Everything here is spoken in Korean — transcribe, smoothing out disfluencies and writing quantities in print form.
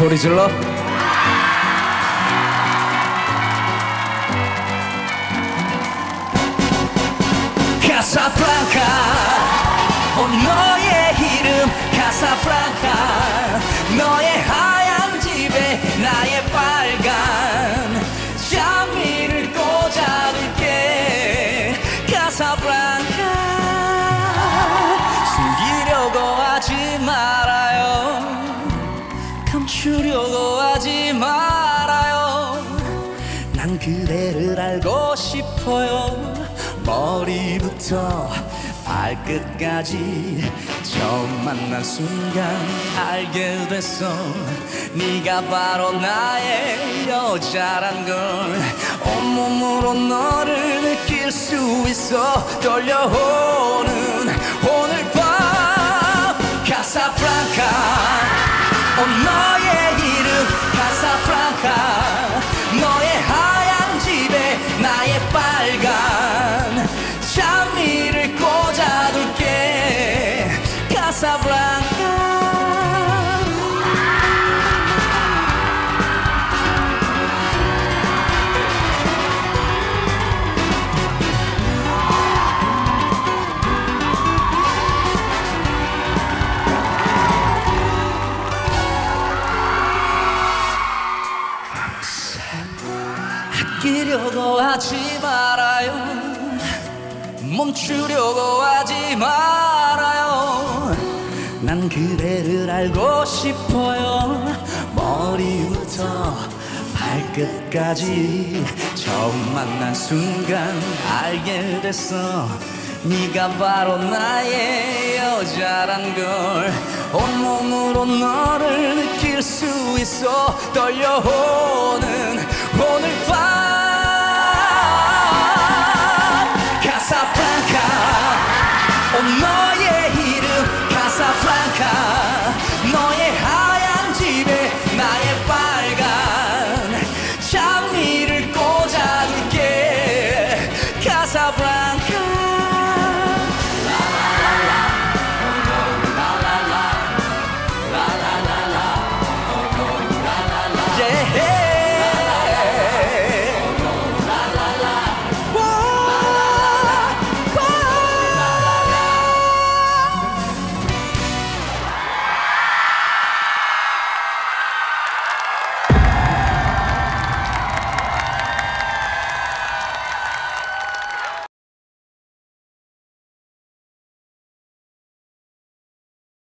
소리 질러. Casablanca, 너의 이름 Casablanca, 너의 하얀 집에 나의 빨간 장미를 꽂아둘게. Casablanca, 숨기려고 하지 말아요. 감추려고 하지 말아요. 난 그대를 알고 싶어요. 머리부터 발끝까지. 처음 만난 순간 알게 됐어. 네가 바로 나의 여자란 걸. 온몸으로 너를 느낄 수 있어. 떨려오는 오늘 밤 Casablanca, 너의 이름 Casablanca, 너의 하얀 집에 나의 빨간 장미를 꽂아둘게. Casablanca. 아끼려고 하지 말아요. 멈추려고 하지 말아요. 난 그대를 알고 싶어요. 머리부터 발끝까지. 처음 만난 순간 알게 됐어. 네가 바로 나의 여자란 걸. 온몸으로 너를 느낄 수 있어. 떨려오는 오늘 밤 Casablanca.